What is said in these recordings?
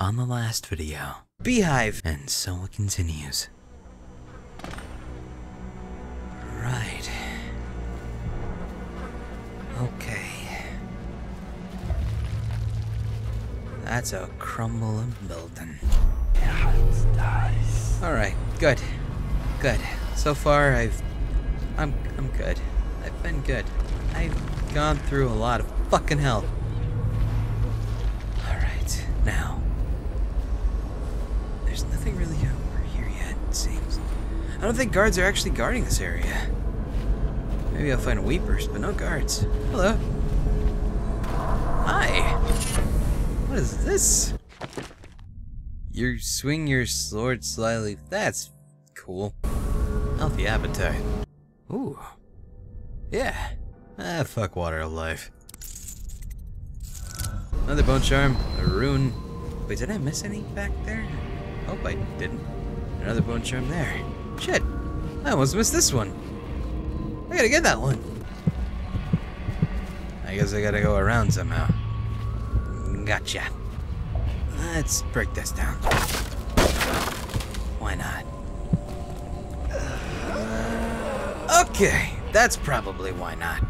on the last video. Beehive! And so it continues. Right. Okay. That's a crumbling building. Alright, good. Good. So far I'm good. I've been good. I've gone through a lot of fucking hell. Alright, now. There's nothing really over here yet, it seems. I don't think guards are actually guarding this area. Maybe I'll find weepers, but no guards. Hello. Hi. What is this? You swing your sword slightly. That's cool. Healthy appetite. Ooh. Yeah. Ah, fuck water alive. Another bone charm. A rune. Wait, did I miss any back there? Hope I didn't. Another bone charm there. Shit. I almost missed this one. I gotta get that one. I guess I gotta go around somehow. Gotcha. Let's break this down. Why not? Okay, that's probably why not.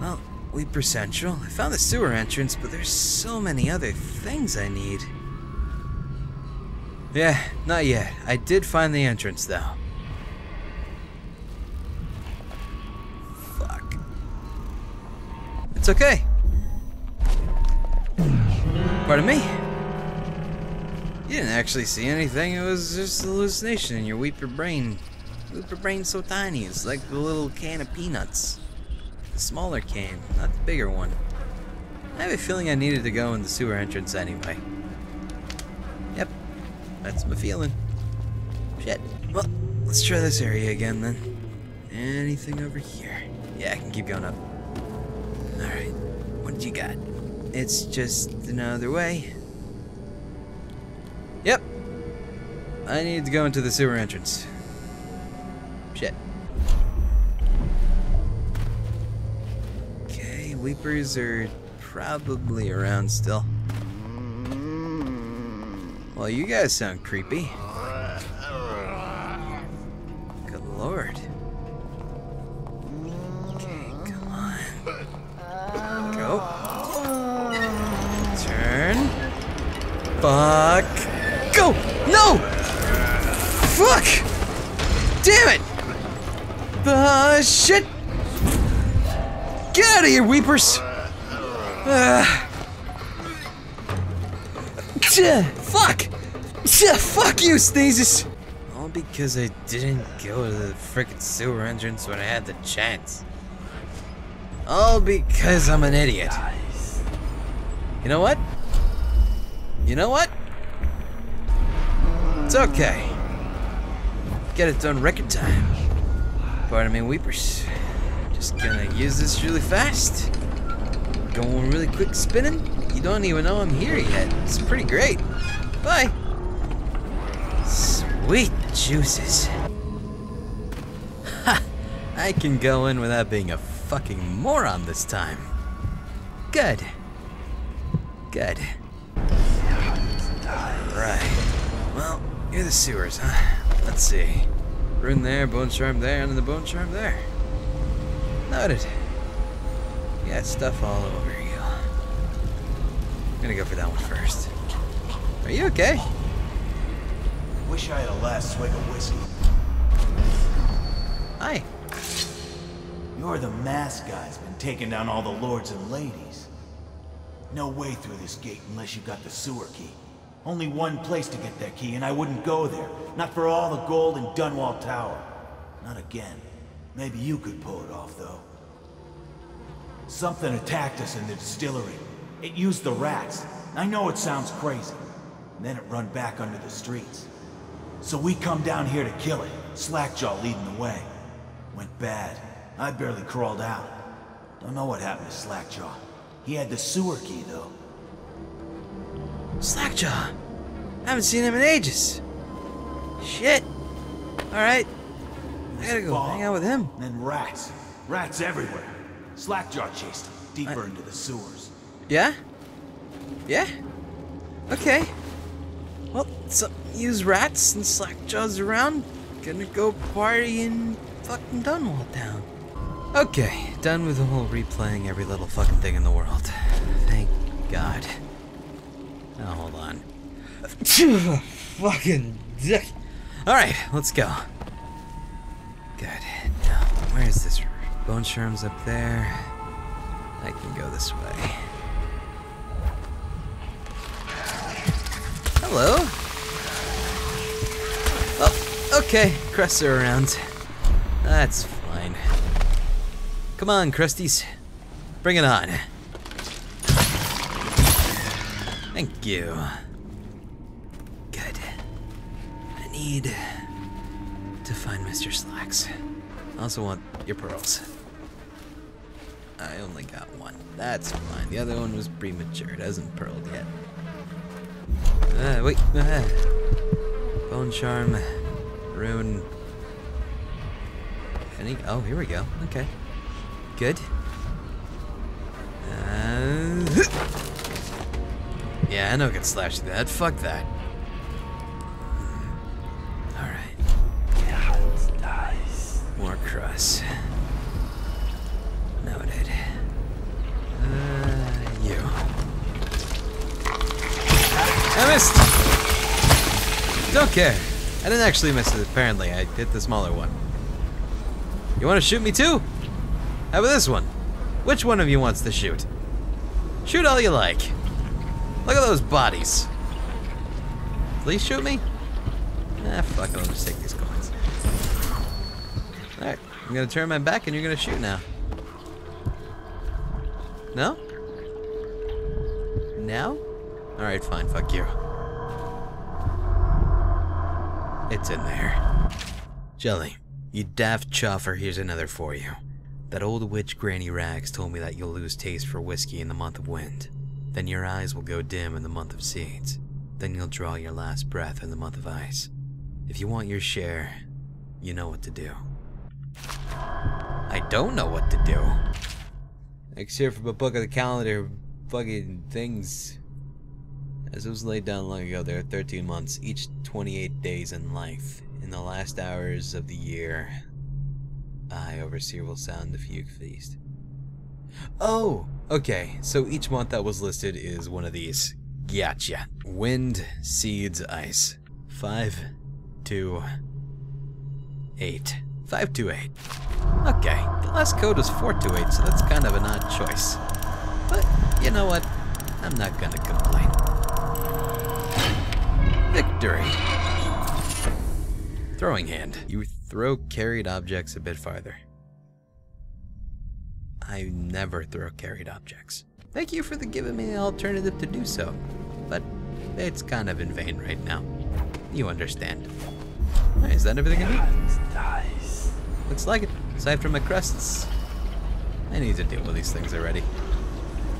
Well, Weeper Central. I found the sewer entrance, but there's so many other things I need. Yeah, not yet. I did find the entrance, though. Fuck. It's okay. Pardon me? You didn't actually see anything, it was just a hallucination in your Weeper brain. Weeper brain's so tiny, it's like the little can of peanuts. The smaller can, not the bigger one. I have a feeling I needed to go in the sewer entrance anyway. Yep, that's my feeling. Shit. Well, let's try this area again then. Anything over here? Yeah, I can keep going up. Alright, what do you got? It's just another way. Yep. I need to go into the sewer entrance. Shit. Okay, weepers are probably around still. Well, you guys sound creepy. Good lord. Okay, come on. Go. Fuck. Go! No! Fuck! Damn it! Shit! Get out of here, Weepers! Fuck! Fuck you, Sneezes! All because I didn't go to the frickin' sewer entrance when I had the chance. All because I'm an idiot. You know what? You know what? It's okay. Get it done record time. Pardon me, Weepers. Just gonna use this really fast. Going really quick spinning. You don't even know I'm here yet. It's pretty great. Bye. Sweet juices. Ha! I can go in without being a fucking moron this time. Good. Good. Right. Well, you're the sewers, huh? Let's see. Rune there, bone charm there, and the bone charm there. Noted. You got stuff all over you. I'm gonna go for that one first. Are you okay? Wish I had a last swig of whiskey. Hi. You're the masked guy's been taking down all the lords and ladies. No way through this gate unless you got the sewer key. Only one place to get that key, and I wouldn't go there. Not for all the gold in Dunwall Tower. Not again. Maybe you could pull it off, though. Something attacked us in the distillery. It used the rats. I know it sounds crazy. And then it run back under the streets. So we come down here to kill it. Slackjaw leading the way. Went bad. I barely crawled out. Don't know what happened to Slackjaw. He had the sewer key, though. Slackjaw! I haven't seen him in ages! Shit! Alright. I gotta go hang out with him. And then rats. Rats everywhere. Slackjaw chased him deeper into the sewers. Yeah? Yeah? Okay. Well, so use rats and Slackjaw's around. Gonna go party in fucking Dunwall Town. Okay, done with the whole replaying every little fucking thing in the world. Thank God. Now hold on. Fucking dick. Alright, let's go. Good. Now, where is this? Bone Sherm's up there. I can go this way. Hello. Oh, okay. Crests are around. That's fine. Come on, Crusties. Bring it on. Thank you. Good. I need to find Mr. Slacks. I also want your pearls. I only got one. That's fine. The other one was premature. It hasn't pearled yet. Wait. Bone Charm. Rune. Any? Oh, here we go. Okay. Good. Yeah, I know I can slash that. Fuck that. Alright. More cross. Noted. You. I missed! Don't care. I didn't actually miss it, apparently. I hit the smaller one. You want to shoot me too? How about this one? Which one of you wants to shoot? Shoot all you like. Look at those bodies. Please shoot me? Ah, fuck it. I'll just take these coins. Alright. I'm gonna turn my back and you're gonna shoot now. No? Now? Alright, fine. Fuck you. It's in there. Jelly, you daft choffer, here's another for you. That old witch Granny Rags told me that you'll lose taste for whiskey in the month of wind. Then your eyes will go dim in the month of seeds. Then you'll draw your last breath in the month of ice. If you want your share, you know what to do. I don't know what to do. Except for a book of the calendar fucking things. As it was laid down long ago, there are 13 months, each 28 days in life. In the last hours of the year, High Overseer will sound the fugue feast. Oh! Okay, so each month that was listed is one of these. Gotcha. Wind, seeds, ice. 5, 2, 8. 528. Okay, the last code was 428, so that's kind of an odd choice. But, you know what? I'm not gonna complain. Victory! Throwing hand. You throw carried objects a bit farther. I never throw carried objects. Thank you for giving me an alternative to do so. But, it's kind of in vain right now. You understand. Alright, is that everything I need? Nice. Looks like it, aside from my crests. I need to deal with these things already.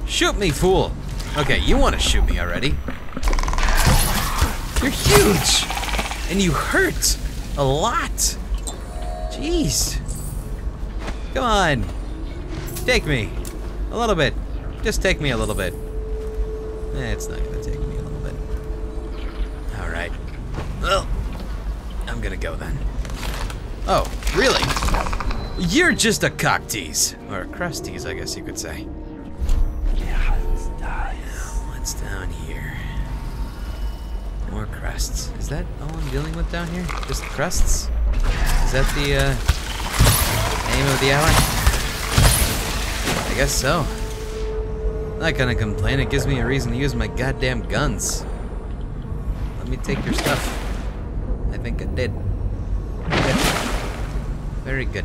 Shoot me, fool! Okay, you want to shoot me already. You're huge! And you hurt! A lot! Jeez! Come on! Take me! A little bit. Just take me a little bit. Eh, it's not gonna take me a little bit. Alright. Well, I'm gonna go then. Oh, really? You're just a cock tease. Or a crust tease, I guess you could say. Yeah, what's down here? More crusts. Is that all I'm dealing with down here? Just crusts? Is that the name of the hour? I guess so. I'm not gonna complain. It gives me a reason to use my goddamn guns. Let me take your stuff. I think I did. Very good.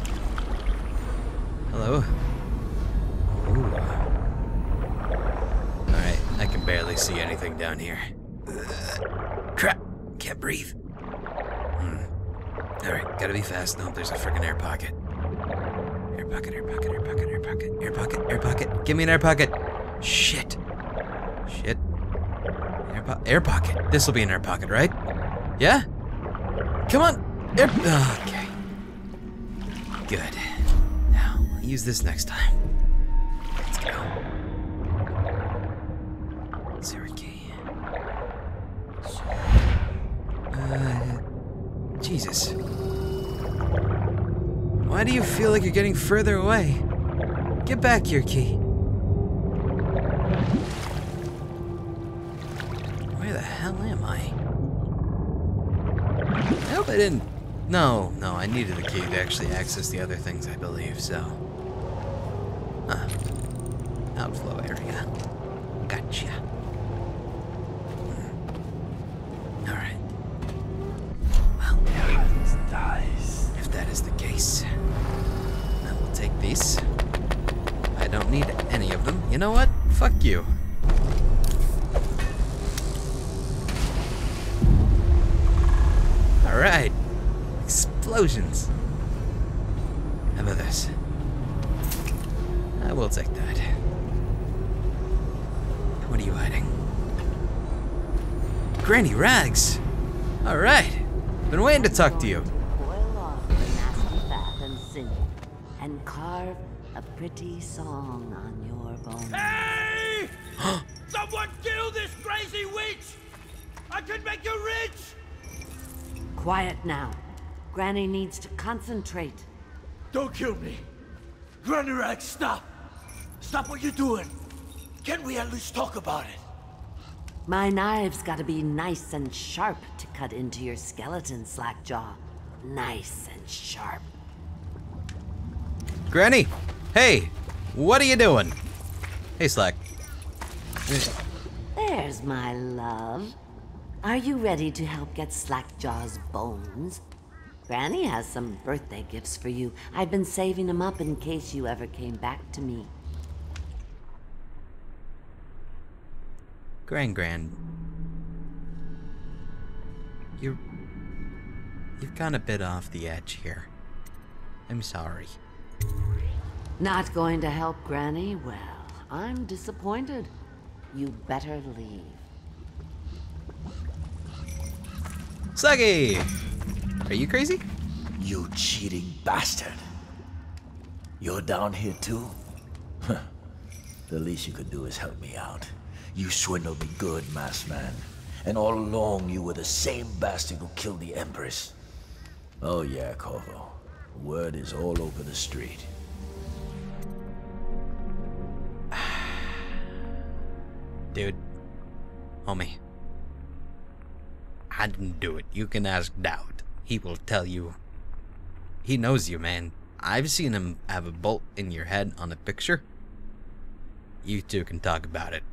Hello. Ooh. Alright, I can barely see anything down here. Crap! Can't breathe. Alright, gotta be fast. Nope, there's a freaking air pocket. Air pocket, air pocket, air pocket, air pocket, air pocket, air pocket. Give me an air pocket! Shit. Shit. Air pocket. This'll be an air pocket, right? Yeah? Come on! Air. Okay. Good. Now, we'll use this next time. Let's go. Zero key. Jesus. Why do you feel like you're getting further away? Get back here, Key. Where the hell am I? I hope I didn't... No, I needed the key to actually access the other things, I believe, so... Huh. Outflow area. Gotcha. Alright. Well, dies. If that is the case, I will take these. I don't need any of them. You know what? Fuck you. Alright. Explosions. How about this? I will take that. What are you hiding? Granny Rags! Alright! Been waiting to talk to you. Boil off the nasty fat and sing it, and carve a pretty song on your bones. Hey! Someone kill this crazy witch! I could make you rich! Quiet now. Granny needs to concentrate. Don't kill me! Granny Rags, stop! Stop what you're doing! Can we at least talk about it? My knife's gotta be nice and sharp to cut into your skeleton, Slackjaw. Nice and sharp. Granny! Hey! What are you doing? Hey, Slack. There's my love. Are you ready to help get Slackjaw's bones? Granny has some birthday gifts for you. I've been saving them up in case you ever came back to me. Gran, you've gone a bit off the edge here. I'm sorry. Not going to help, Granny? Well, I'm disappointed. You better leave. Sluggy! Are you crazy? You cheating bastard. You're down here too? The least you could do is help me out. You swindled me good, masked man. And all along, you were the same bastard who killed the Empress. Oh yeah, Corvo. Word is all over the street. Dude. Homie. I didn't do it. You can ask Daud. He will tell you. He knows you, man. I've seen him have a bolt in your head on a picture. You two can talk about it.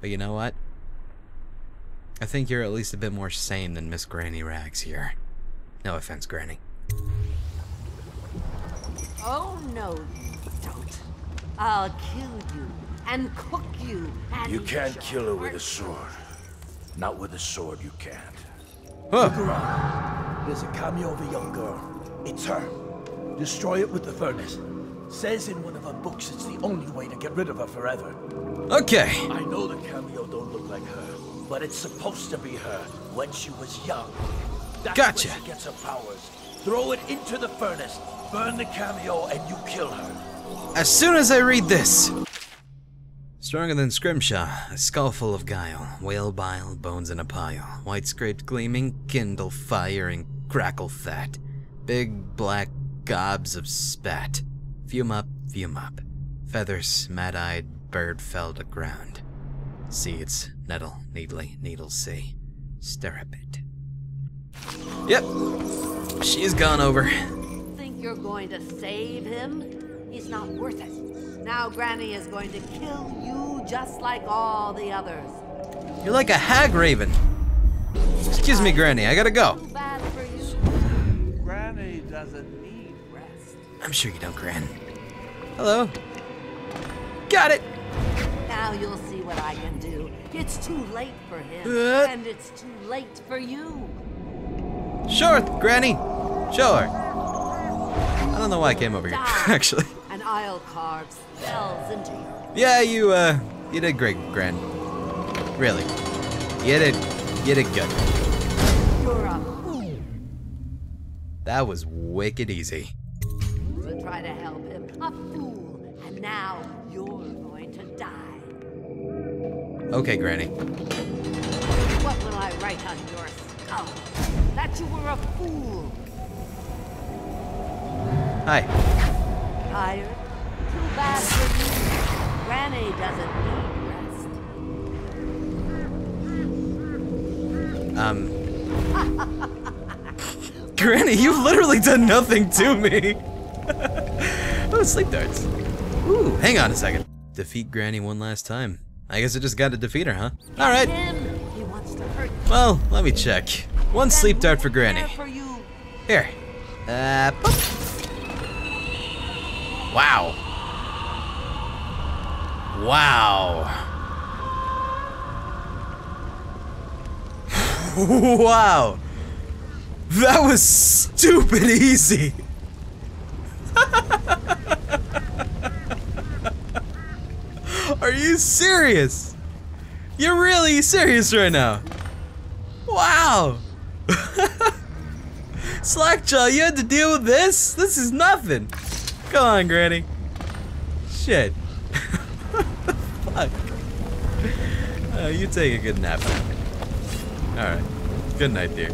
But you know what? I think you're at least a bit more sane than Miss Granny Rags here. No offense, Granny. Oh no, you don't. I'll kill you and cook you and you can't kill her with a sword. Not with a sword, you can't. Huh. Look around. There's a cameo of a young girl. It's her. Destroy it with the furnace. Says in one of her books it's the only way to get rid of her forever. Okay. I know the cameo don't look like her, but it's supposed to be her when she was young. That's gotcha. Where she gets her powers. Throw it into the furnace, burn the cameo, and you kill her. As soon as I read this. Stronger than Scrimshaw, a skull full of guile, whale bile, bones in a pile, white scraped gleaming, kindle fire and crackle fat, big black gobs of spat. Fume up, feathers, mad-eyed bird fell to ground. Seeds, nettle, needly, needle sea, stirrup it. Yep, she's gone over. Think you're going to save him? He's not worth it. Now Granny is going to kill you just like all the others. You're like a hag raven. Excuse me, Granny, I gotta go. Too bad for you. Granny doesn't need. I'm sure you don't, Gran. Hello. Got it! Now you'll see what I can do. It's too late for him, and it's too late for you. Sure, Granny. Sure. I don't know why I came over here, actually. And I'll carve spells into you. Yeah, you did great, Gran. Really. You did good. You're a fool. That was wicked easy. Try to help him, a fool, and now you're going to die. Okay, Granny. right on your skull that you were a fool. Hi. Tired? Too bad for you. Granny doesn't need rest. Granny, you've literally done nothing to me. Oh, sleep darts. Ooh, hang on a second. Defeat Granny one last time. I guess I just got to defeat her, huh? All right. Well, let me check. One sleep dart for Granny. Here. Poof. Wow. Wow. Wow. That was stupid easy. Are you serious? You're really serious right now? Wow! Slackjaw, you had to deal with this? This is nothing! Come on, Granny. Shit. What the fuck? You take a good nap. Alright. Good night, dear.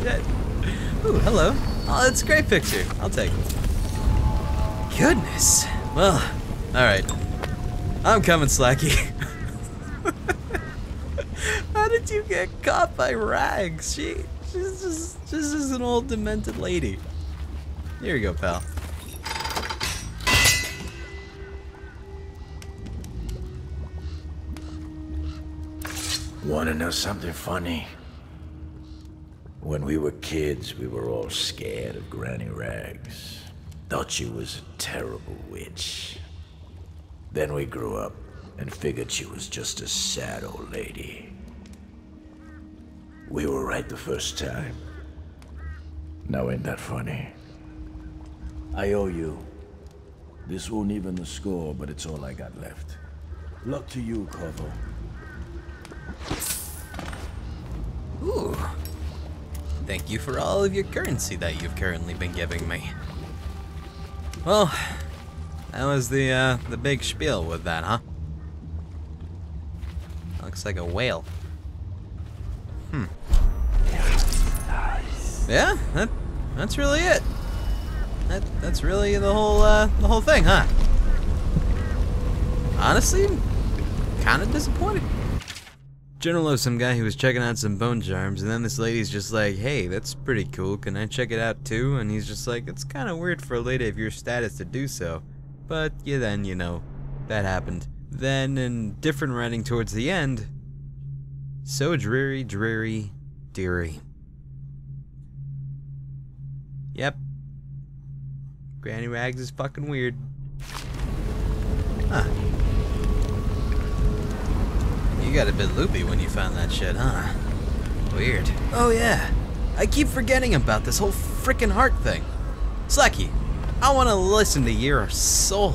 Shit. Ooh, hello. Oh, that's a great picture. I'll take it. Goodness. Well, alright. I'm coming, Slacky. How did you get caught by Rags? She's just an old demented lady. Here you go, pal. Wanna know something funny? When we were kids, we were all scared of Granny Rags. Thought she was a terrible witch. Then we grew up and figured she was just a sad old lady. We were right the first time. Now ain't that funny? I owe you. This won't even the score, but it's all I got left. Luck to you, Corvo. Ooh. Thank you for all of your currency that you've currently been giving me. Well, that was the big spiel with that, huh? Looks like a whale. Hmm. Yeah, that's really it. That's really the whole thing, huh? Honestly, kind of disappointed. General of some guy who was checking out some bone charms, and then this lady's just like, "Hey, that's pretty cool. Can I check it out too?" And he's just like, "It's kind of weird for a lady of your status to do so, but yeah, then you know, that happened." Then, in different writing towards the end. So dreary, dreary, deary. Yep. Granny Rags is fucking weird. Huh. You got a bit loopy when you found that shit, huh? Weird. Oh yeah. I keep forgetting about this whole frickin' heart thing. Slacky, I wanna listen to your soul.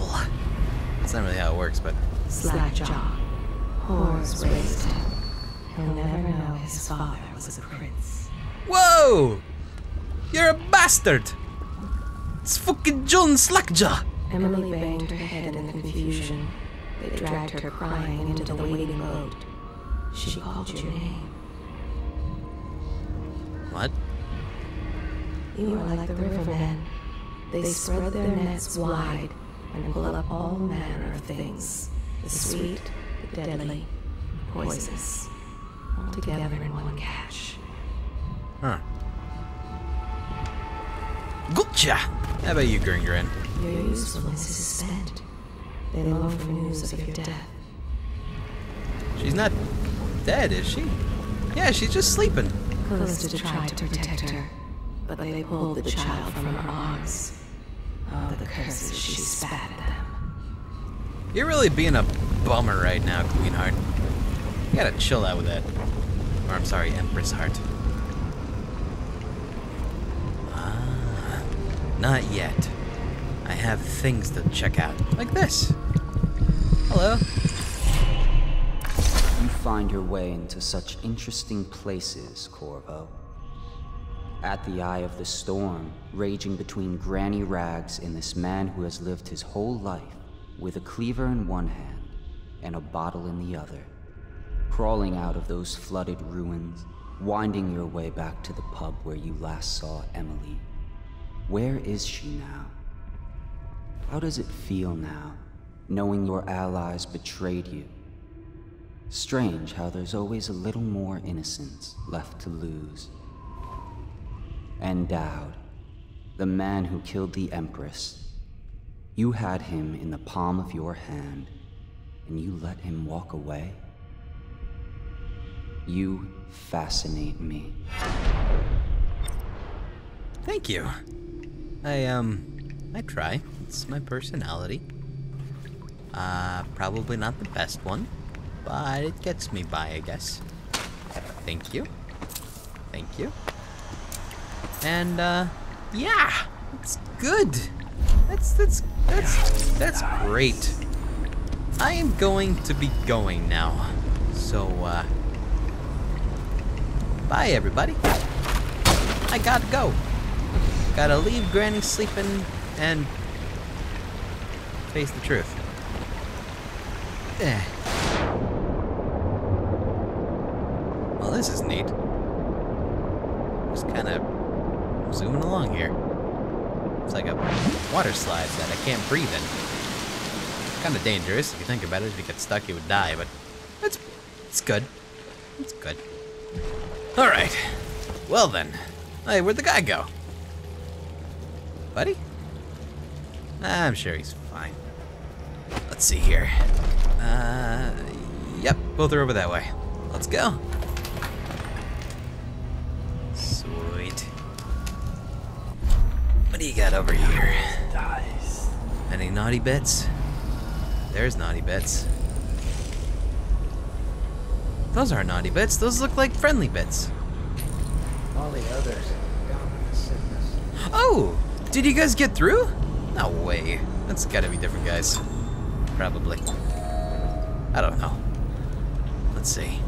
That's not really how it works, but... Slackjaw. Whore's wasted. He'll never know his father was a prince. Whoa! You're a bastard! It's fucking John Slackjaw! Emily banged her head in the confusion. They dragged her crying into the waiting boat. She called your name. What? You were like the rivermen. They spread their nets wide and pull up all manner of things. The sweet, the deadly, the poisonous. All together in one cache. Huh. Gotcha! How about you, Gringrin? Your usefulness is spent. They long for news of your death. She's not dead, is she? Yeah, she's just sleeping. Calista tried to protect her, but they pulled the child from her arms. Oh, the curses she spat at them. You're really being a bummer right now, Queenheart. You gotta chill out with that. Or I'm sorry, Empress Heart. Ah, not yet. I have things to check out. Like this. Hello. You find your way into such interesting places, Corvo. At the eye of the storm, raging between Granny Rags and this man who has lived his whole life with a cleaver in one hand and a bottle in the other. crawling out of those flooded ruins, winding your way back to the pub where you last saw Emily. Where is she now? How does it feel now, knowing your allies betrayed you? Strange how there's always a little more innocence left to lose. And Daud, the man who killed the Empress. You had him in the palm of your hand, and you let him walk away? You fascinate me. Thank you. I try. It's my personality. Probably not the best one, but it gets me by, I guess. Thank you. Thank you. And, yeah! It's good! That's great. I am going to be going now. So, bye, everybody. I gotta go. Gotta leave Granny sleeping and face the truth. Well, this is neat. Just kind of zooming along here. It's like a water slide that I can't breathe in. Kind of dangerous if you think about it. If you get stuck, you would die, but it's good. It's good. All right. Well then. Hey, where'd the guy go? Buddy? I'm sure he's fine. Let's see here. Yep, both are over that way. Let's go. Sweet. What do you got over here? Nice. Any naughty bits? There's naughty bits. Those aren't naughty bits. Those look like friendly bits. All the others have gone with the sickness. Oh! Did you guys get through? No way. That's gotta be different guys. Probably. I don't know. Let's see.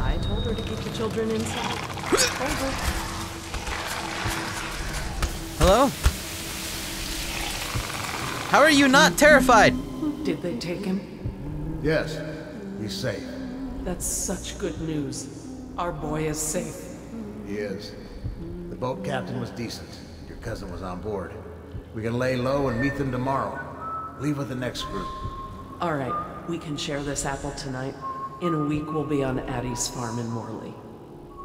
I told her to keep the children inside. Over. Hello? How are you not terrified? Did they take him? Yes. He's safe. That's such good news. Our boy is safe. He is. The boat captain was decent. Your cousin was on board. We can lay low and meet them tomorrow. Leave with the next group. All right, we can share this apple tonight. In a week, we'll be on Addie's farm in Morley.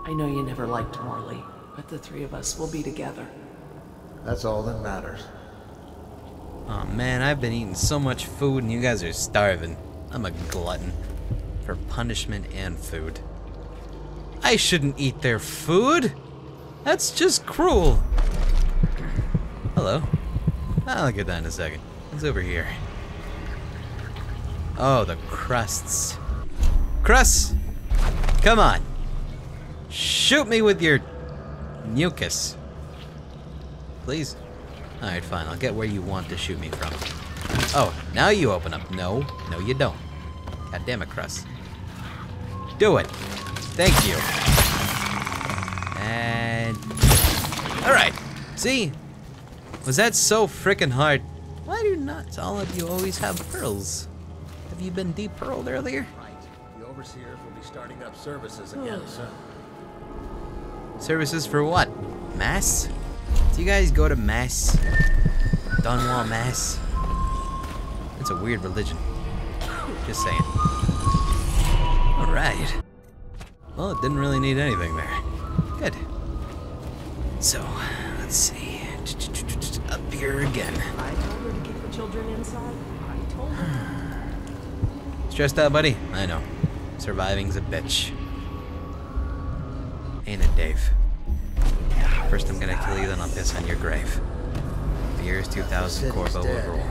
I know you never liked Morley, but the three of us will be together. That's all that matters. Oh man, I've been eating so much food and you guys are starving. I'm a glutton for punishment and food. I shouldn't eat their food. That's just cruel. Hello. I'll get that in a second. What's over here? Oh, the crusts. Crusts! Come on. Shoot me with your mucus. Please. Alright, fine. I'll get where you want to shoot me from. Oh, now you open up. No, no you don't. God damn it, Crust. Do it. Thank you. And... Alright. See? Was that so frickin' hard? Why do not all of you always have pearls? Have you been de-pearled earlier? Right. The Overseer will be starting up services again soon. Services for what? Mass? Do you guys go to Mass? Dunwall Mass? It's a weird religion. Just saying. Alright. Well, it didn't really need anything there. Good. So, let's see. Up here again. I told her to keep the children inside. I told her. Stressed out, buddy? I know. Surviving's a bitch. Ain't it, Dave? First I'm gonna kill you, then I'll piss on your grave. The year is 2000, Corvo will rule.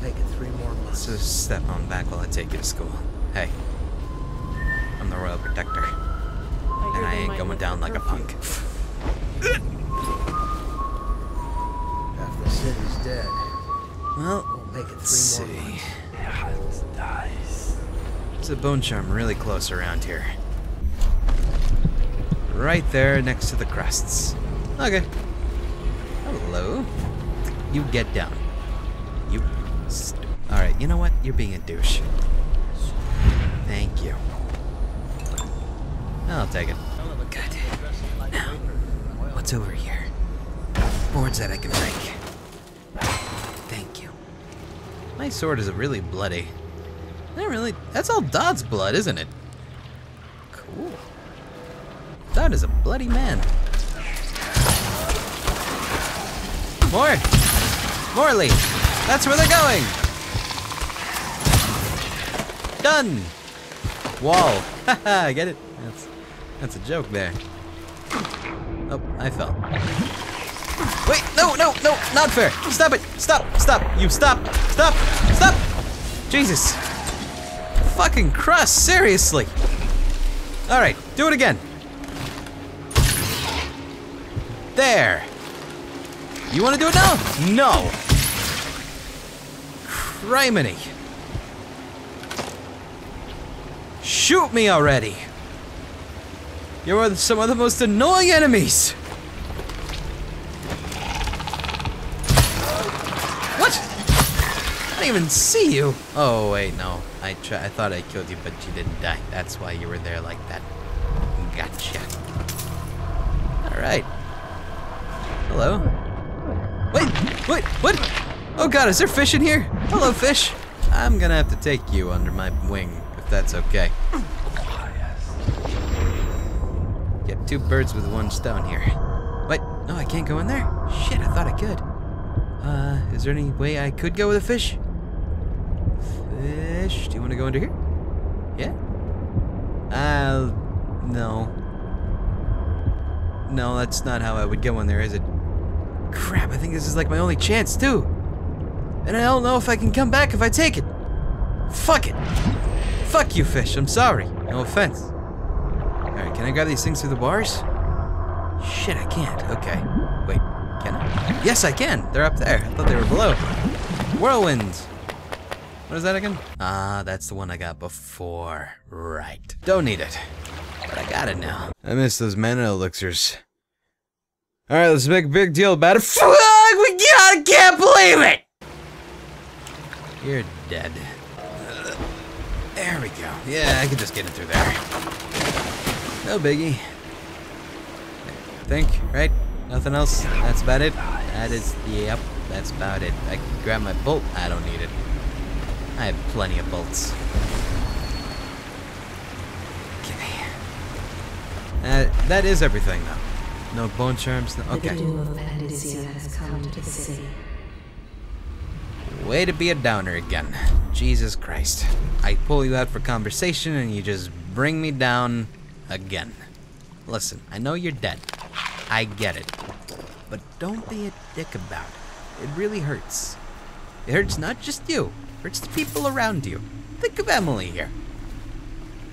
Make it 3 more months. So step on back while I take you to school. Hey, I'm the royal protector, and I ain't going down like a punk. Half the city's dead. Well, we'll make it 3 more months. Yeah, there's a bone charm really close around here. Right there next to the crusts. Okay. Hello. You get down. You... Alright, you know what? You're being a douche. Thank you. I'll take it. Good. Now, what's over here? Boards that I can break. Thank you. My sword is really bloody. Not really. That's all Daud's blood, isn't it? Cool. Daud is a bloody man. More! Morley! That's where they're going! Done! Wall. Haha, get it? That's a joke there. Oh, I fell. Wait, no, not fair. Stop it. Stop. You stop. Jesus. Fucking cross, seriously. All right, do it again. There. You want to do it now? No. Criminy. Shoot me already. You're some of the most annoying enemies. What? I didn't even see you. Oh wait, no. I thought I killed you, but you didn't die. That's why you were there like that. Gotcha. All right. Hello. Wait, what? Oh god, is there fish in here? Hello, fish. I'm gonna have to take you under my wing, if that's okay. Get two birds with one stone here. Wait, no, I can't go in there? Shit, I thought I could. Is there any way I could go with a fish? Fish, do you wanna go under here? Yeah? No. No, that's not how I would go in there, is it? Crap, I think this is like my only chance, too. And I don't know if I can come back if I take it. Fuck it. Fuck you, fish. I'm sorry. No offense. Alright, can I grab these things through the bars? Shit, I can't. Okay. Wait, can I? Yes, I can. They're up there. I thought they were below. Whirlwind. What is that again? Ah, that's the one I got before. Right. Don't need it. But I got it now. I miss those mana elixirs. Alright, let's make a big deal about it. Fuck! I can't believe it! You're dead. There we go. Yeah, I can just get it through there. No biggie. I think, right? Nothing else? That's about it? That is, yep, that's about it. I can grab my bolt. I don't need it. I have plenty of bolts. Okay. That is everything, though. No bone charms, no, okay. Way to be a downer again. Jesus Christ. I pull you out for conversation and you just bring me down again. Listen, I know you're dead. I get it. But don't be a dick about it. It really hurts. It hurts not just you. It hurts the people around you. Think of Emily here.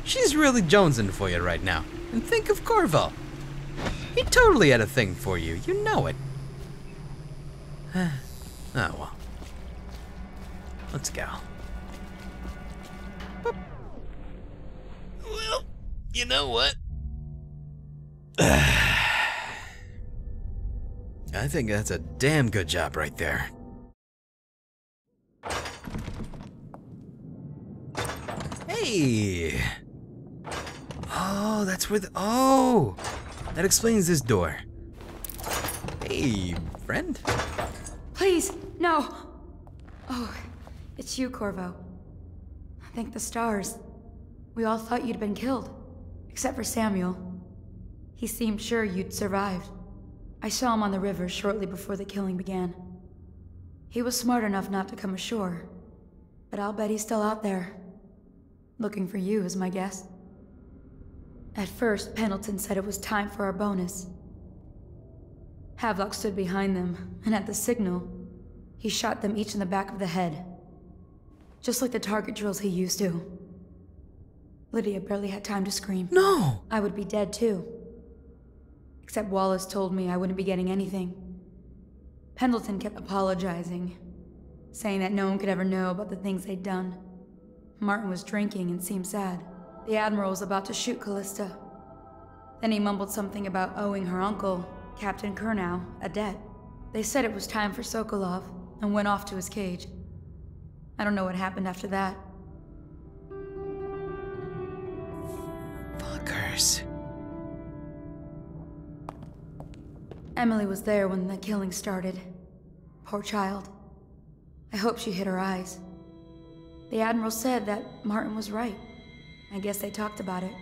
She's really jonesing for you right now. And think of Corvo. He totally had a thing for you. You know it. Oh, well. Let's go. Boop. Well, you know what? I think that's a damn good job right there. Hey! Oh, that's where the... Oh! That explains this door. Hey, friend. Please, no. Oh, it's you, Corvo. Thank the stars. We all thought you'd been killed, except for Samuel. He seemed sure you'd survived. I saw him on the river shortly before the killing began. He was smart enough not to come ashore, but I'll bet he's still out there. Looking for you is my guess. At first, Pendleton said it was time for our bonus. Havelock stood behind them, and at the signal, he shot them each in the back of the head. Just like the target drills he used to. Lydia barely had time to scream. No! I would be dead too. Except Wallace told me I wouldn't be getting anything. Pendleton kept apologizing, saying that no one could ever know about the things they'd done. Martin was drinking and seemed sad. The Admiral was about to shoot Calista. Then he mumbled something about owing her uncle, Captain Curnow, a debt. They said it was time for Sokolov, and went off to his cage. I don't know what happened after that. Fuckers. Emily was there when the killing started. Poor child. I hope she hid her eyes. The Admiral said that Martin was right. I guess they talked about it.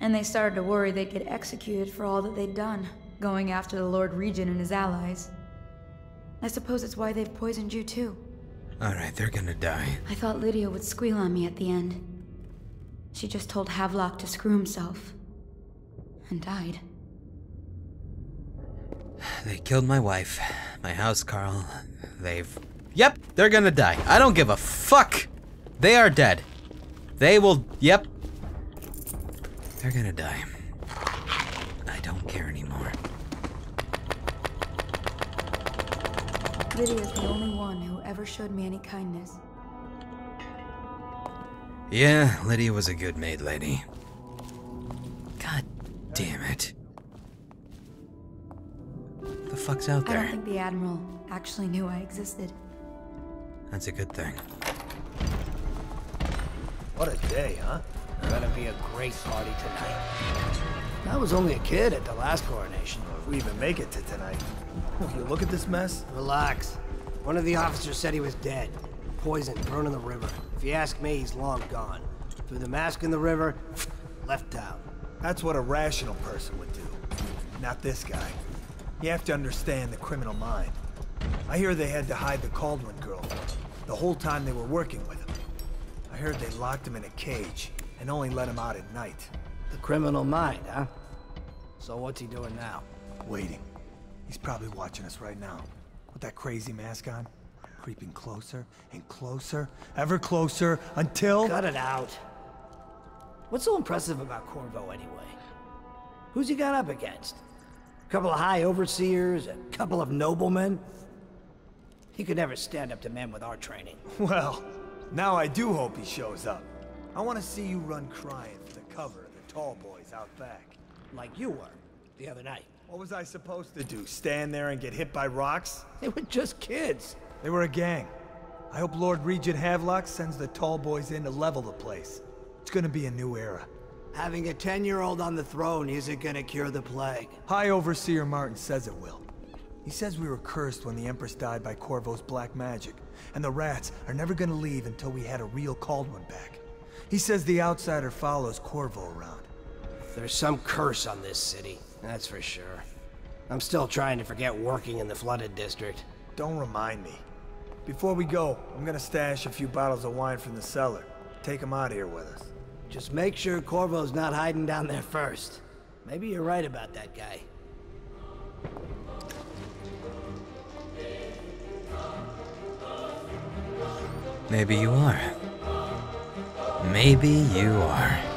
And they started to worry they'd get executed for all that they'd done, going after the Lord Regent and his allies. I suppose it's why they've poisoned you too. Alright, they're gonna die. I thought Lydia would squeal on me at the end. She just told Havelock to screw himself. And died. They killed my wife, my house, Carl. Yep, they're gonna die. I don't give a fuck! They are dead. They will- Yep. They're gonna die. I don't care anymore. Lydia's the only one who ever showed me any kindness. Yeah, Lydia was a good maid lady. God damn it. The fuck's out there? I don't think the Admiral actually knew I existed. That's a good thing. What a day, huh? Gonna be a great party tonight. I was only a kid at the last coronation, if we even make it to tonight. You look at this mess? Relax. One of the officers said he was dead. Poisoned, thrown in the river. If you ask me, he's long gone. Threw the mask in the river, left out. That's what a rational person would do. Not this guy. You have to understand the criminal mind. I hear they had to hide the Kaldwin girl the whole time they were working with him. I heard they locked him in a cage and only let him out at night. The criminal mind, huh? So what's he doing now? Waiting. He's probably watching us right now. With that crazy mask on. Creeping closer and closer, ever closer, until... Cut it out. What's so impressive about Corvo, anyway? Who's he got up against? A couple of high overseers, a couple of noblemen? He could never stand up to men with our training. Well, now I do hope he shows up. I want to see you run crying for the cover of the Tall Boys out back. Like you were the other night. What was I supposed to do? Stand there and get hit by rocks? They were just kids. They were a gang. I hope Lord Regent Havelock sends the Tall Boys in to level the place. It's gonna be a new era. Having a 10-year-old on the throne isn't gonna cure the plague. High Overseer Martin says it will. He says we were cursed when the Empress died by Corvo's black magic, and the rats are never gonna leave until we had a real Kaldwin back. He says the Outsider follows Corvo around. There's some curse on this city, that's for sure. I'm still trying to forget working in the flooded district. Don't remind me. Before we go, I'm gonna stash a few bottles of wine from the cellar. Take them out of here with us. Just make sure Corvo's not hiding down there first. Maybe you're right about that guy. Maybe you are. Maybe you are.